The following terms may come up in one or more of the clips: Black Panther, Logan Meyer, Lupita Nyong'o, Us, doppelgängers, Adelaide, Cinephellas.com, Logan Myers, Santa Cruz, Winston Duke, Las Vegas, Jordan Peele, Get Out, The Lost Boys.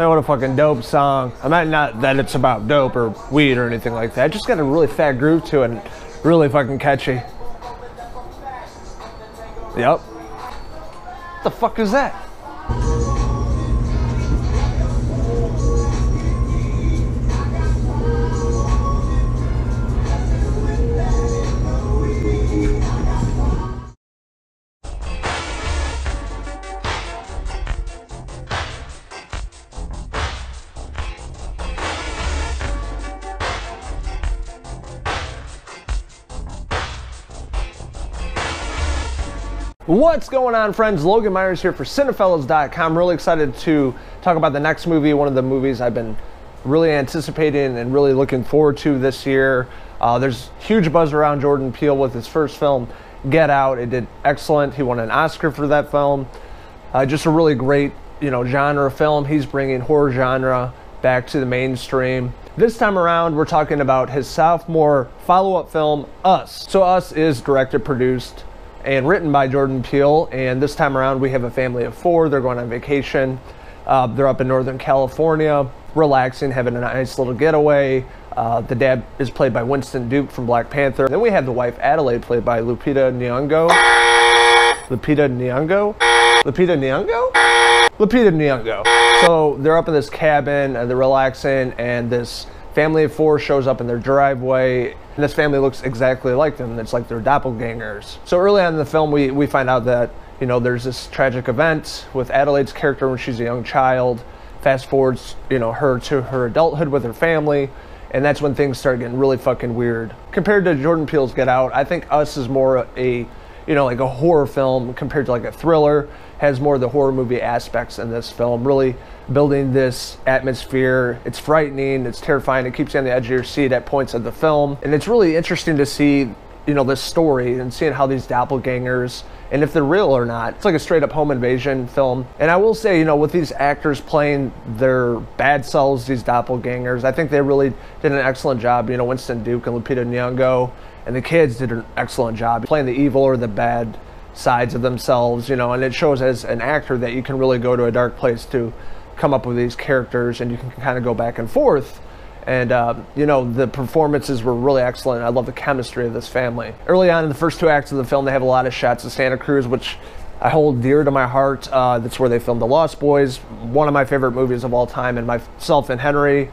Man, what a fucking dope song. I mean, not that it's about dope or weed or anything like that. It just got a really fat groove to it and really fucking catchy. Yep. What the fuck is that? What's going on, friends? Logan Myers here for Cinephellas.com. Really excited to talk about the next movie, one of the movies I've been really anticipating and really looking forward to this year. There's huge buzz around Jordan Peele with his first film, Get Out. It did excellent. He won an Oscar for that film. Just a really great, genre film. He's bringing horror genre back to the mainstream. This time around, we're talking about his sophomore follow-up film, Us. So Us is directed, produced, and written by Jordan Peele, and this time around we have a family of four. They're going on vacation. They're up in Northern California, relaxing, having a nice little getaway. The dad is played by Winston Duke from Black Panther. Then we have the wife, Adelaide, played by Lupita Nyong'o. Lupita Nyong'o? Lupita Nyong'o? Lupita Nyong'o. So they're up in this cabin, and they're relaxing, and this family of four shows up in their driveway, and this family looks exactly like them. It's like they're doppelgangers. So early on in the film, we find out that, there's this tragic event with Adelaide's character when she's a young child. Fast forwards, her to her adulthood with her family, and that's when things start getting really fucking weird. Compared to Jordan Peele's Get Out, I think Us is more a, like a horror film compared to like a thriller. Has more of the horror movie aspects in this film, really building this atmosphere. It's frightening, it's terrifying, it keeps you on the edge of your seat at points of the film. And it's really interesting to see, this story and seeing how these doppelgangers, and if they're real or not. It's like a straight up home invasion film. And I will say, with these actors playing their bad selves, these doppelgangers, I think they really did an excellent job. Winston Duke and Lupita Nyong'o and the kids did an excellent job playing the evil or the bad sides of themselves, and it shows as an actor that you can really go to a dark place to come up with these characters, and you can kind of go back and forth. And the performances were really excellent. I love the chemistry of this family. Early on in the first two acts of the film, they have a lot of shots of Santa Cruz, which I hold dear to my heart. That's where they filmed The Lost Boys, one of my favorite movies of all time. And myself and Henry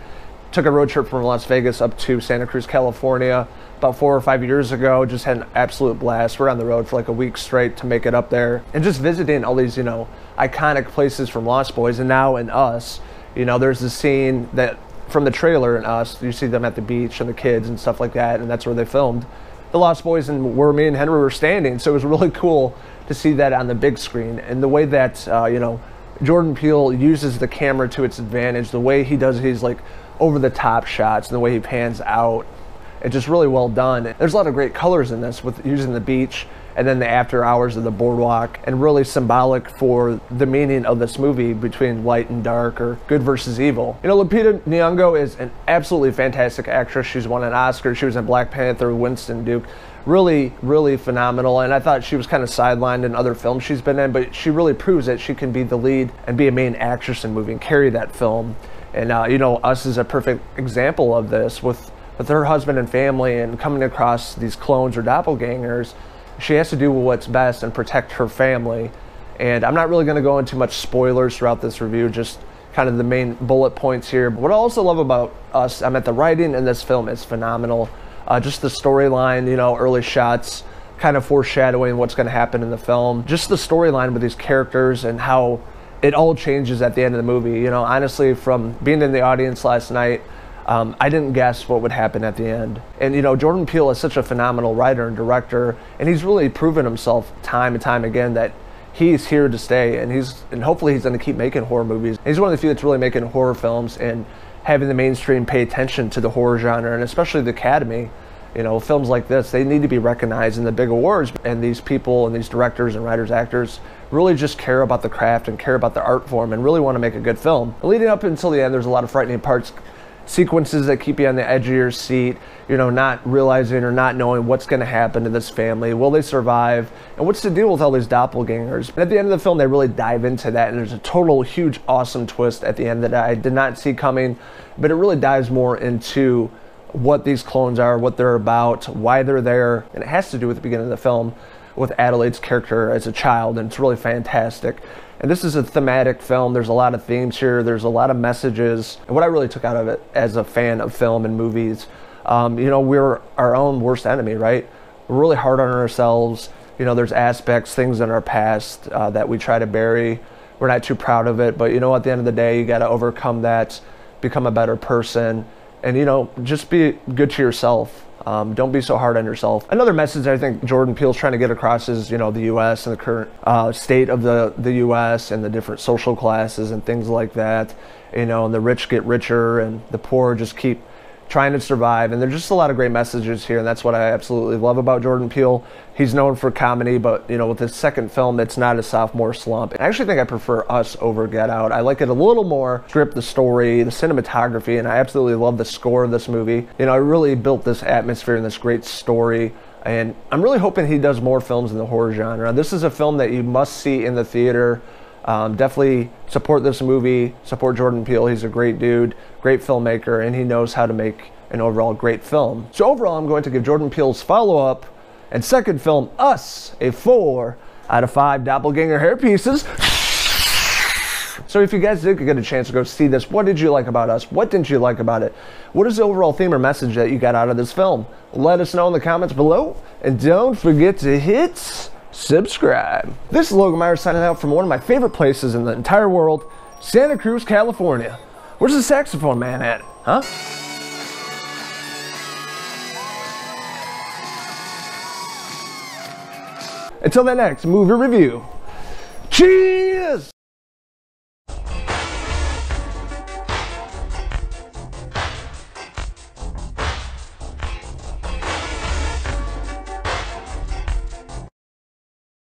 took a road trip from Las Vegas up to Santa Cruz, California about 4 or 5 years ago. Just had an absolute blast. We're on the road for like a week straight to make it up there. And just visiting all these, iconic places from Lost Boys. And now in Us, there's this scene that from the trailer in Us, you see them at the beach and the kids and stuff like that. And that's where they filmed The Lost Boys, and where me and Henry were standing. So it was really cool to see that on the big screen. And the way that, Jordan Peele uses the camera to its advantage, the way he does his like over-the-top shots and the way he pans out, it's just really well done. There's a lot of great colors in this, with using the beach and then the after hours of the boardwalk, and really symbolic for the meaning of this movie between light and dark, or good versus evil. Lupita Nyong'o is an absolutely fantastic actress. She's won an Oscar. She was in Black Panther, Winston Duke. Really, really phenomenal. And I thought she was kind of sidelined in other films she's been in, but she really proves that she can be the lead and be a main actress in movie and carry that film. And, Us is a perfect example of this, with her husband and family and coming across these clones or doppelgangers. She has to do what's best and protect her family. And I'm not really going to go into much spoilers throughout this review, just kind of the main bullet points here. But what I also love about Us, the writing in this film is phenomenal. Just the storyline, early shots kind of foreshadowing what's going to happen in the film. Just the storyline with these characters and how it all changes at the end of the movie. Honestly, from being in the audience last night, I didn't guess what would happen at the end. And Jordan Peele is such a phenomenal writer and director, and he's really proven himself time and time again that he's here to stay, and hopefully he's going to keep making horror movies. And he's one of the few that's really making horror films and having the mainstream pay attention to the horror genre, and especially the Academy. Films like this, they need to be recognized in the big awards, and these people and these directors and writers, actors really just care about the craft and care about the art form and really want to make a good film. Leading up until the end, there's a lot of frightening parts sequences that keep you on the edge of your seat, you know, not realizing or not knowing what's going to happen to this family. Will they survive? And what's the deal with all these doppelgangers? And at the end of the film, they really dive into that, and there's a total, huge, awesome twist at the end that I did not see coming, but it really dives more into what these clones are, what they're about, why they're there, and it has to do with the beginning of the film with Adelaide's character as a child, and it's really fantastic. And this is a thematic film. There's a lot of themes here. There's a lot of messages. And what I really took out of it as a fan of film and movies, you know, we're our own worst enemy, right? We're really hard on ourselves. You know, there's aspects, things in our past that we try to bury. We're not too proud of it, but you know, at the end of the day, you got to overcome that, become a better person, and you know, just be good to yourself. Don't be so hard on yourself. Another message I think Jordan Peele's trying to get across is, you know, the U.S. and the current state of the U.S. and the different social classes and things like that. You know, and the rich get richer and the poor just keep trying to survive. And there's just a lot of great messages here, and that's what I absolutely love about Jordan Peele. He's known for comedy, but, you know, with his second film, it's not a sophomore slump. I actually think I prefer Us over Get Out. I like it a little more. Script, the story, the cinematography, and I absolutely love the score of this movie. You know, I really built this atmosphere and this great story, and I'm really hoping he does more films in the horror genre. This is a film that you must see in the theater. Definitely support this movie, support Jordan Peele. He's a great dude, great filmmaker, and he knows how to make an overall great film. So overall, I'm going to give Jordan Peele's follow-up and second film, Us, a 4 out of 5 doppelganger hairpieces. So if you guys did get a chance to go see this, what did you like about Us? What didn't you like about it? What is the overall theme or message that you got out of this film? Let us know in the comments below, and don't forget to hit subscribe. This is Logan Meyer signing out from one of my favorite places in the entire world, Santa Cruz, California. Where's the saxophone man at, huh? Until then, next movie review. Cheers!